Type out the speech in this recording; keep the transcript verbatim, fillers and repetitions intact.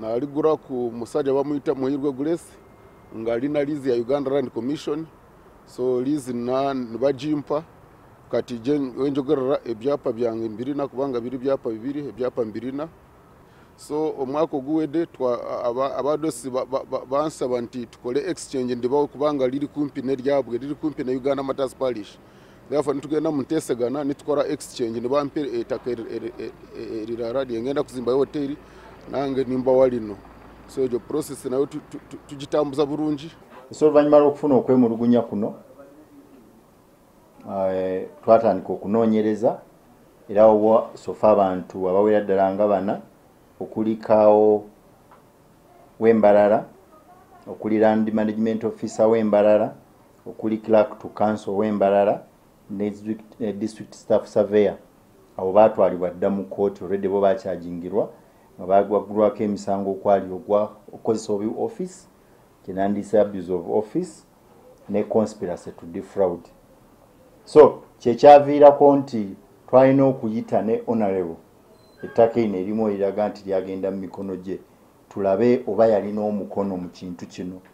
na aligura ku musajja bamuyita Muhirwe Grace ngalina lizi ya Uganda Land Commission so lizi na nibajimpa kati njogera ebyapa byange mbirina kubanga biri byapa bibiri ebyapa mbirina so omwako guwede twa abadosi bansa banti tukole exchange ndibawo kubanga liri kumpi ne ryabwe liri kumpi na Uganda Matters Parish therefore ntugenda muntesegana nitukora exchange nibampire etakere lirara lyengenda kuzimba hotel nange nimba walino so yo process nayo tujitambuza burungi so banyuma lokufuna okwemulugunya kuno eh twatandika okunonyereza era wo sofa abantu abawera ddala nga bana okulikaawo Wembarara, okuli Land Management Officer Wembarara, okuli Clerk to Council Wembarara, District, eh, District Staff Surveyor. Abo baatwalibwa dda mu kkooti already bo bakyajingirwa nga baagwaggulwako emisango okwali ogwa okozesa obu office, kinandisa abuse of office, ne conspiracy to defraud. So, kye kyaviirako nti twalina okuyita ne Honorable. Ettaka eno erimu eriraga nti lyagenda mu mikono gye tulabe oba yalina omukono mu kintu kino.